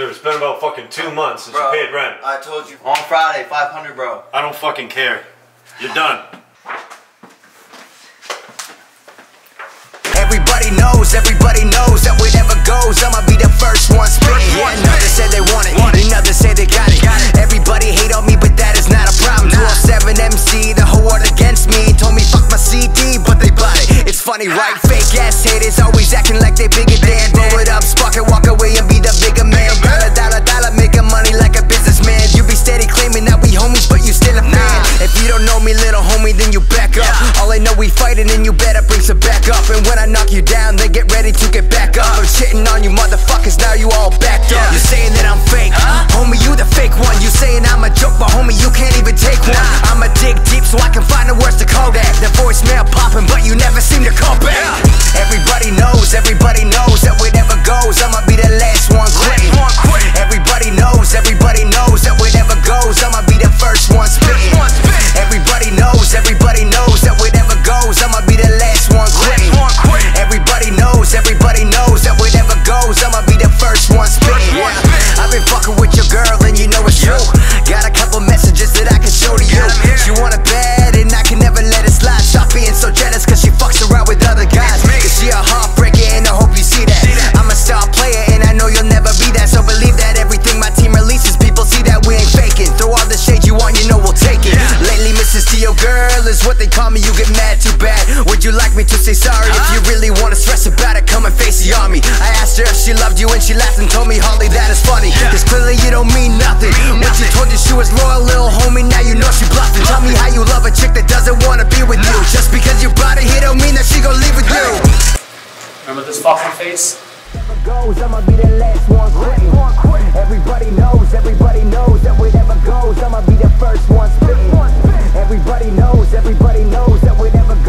Dude, it's been about fucking 2 months since you paid rent. I told you. On Friday, 500, bro. I don't fucking care. You're done. Everybody knows that wherever goes, I'ma be the first one spitting. Yeah, another said they want it, another said they got it. Everybody hate on me, but that is not a problem. 207 MC, the whole world against me. Told me fuck my CD, but they bought it. It's funny, right? Fake ass haters always acting like they bigger than. Blow it up, spark it, walk away, and be the bigger man. Dollar, making money like a businessman. You be steady claiming that we homies, but you still a fan. If you don't know me, little homie, then you back up. All I know, we fighting, and you better bring some back up. And when I knock you down, then get ready to get back up. I'm shitting on you motherfuckers, now you all backed up. You're saying that I'm fake, homie, you the fake one. You saying I'm a joke, but homie, you can't even take one. I'ma dig deep so I can find the words to call that. The voicemail popping, but you never seem to call back. Everybody knows that wherever goes, I'ma be the last one quitting. Everybody knows that wherever goes, I'ma be the first one spitting. Everybody knows that wherever goes, I'ma be the last one quitting. Everybody knows that wherever goes, I'ma be the first one spitting. I've been fucking with your girl and you know it's true. Got a couple messages that I can show to you. She want it bad and I can never let it slide. Stop being so jealous cause she fucks around with other guys. Cause she a heartbreaker and I hope you see that. I'm a star player and I know you'll never be that. So believe that everything my team releases, people see that we ain't faking. Throw all the shade you want, you know we'll take it. Lately Mrs. T, your girl is what they call me. You get mad, too bad. Would you like me to say sorry? If you really wanna stress about it, come and face the army. I asked her if she loved you and she laughed and told me, Holly, that is funny. Cause clearly you don't mean nothing. When she told you she was loyal, little homie, now you know she bluffing. Tell me how you love a chick that doesn't wanna be with you. Just because you brought her here don't mean that she gon' leave with you. Remember this fucking face? I'ma be the last one quitting. Everybody knows that wherever goes, I'ma be the first one spitting. Everybody knows that wherever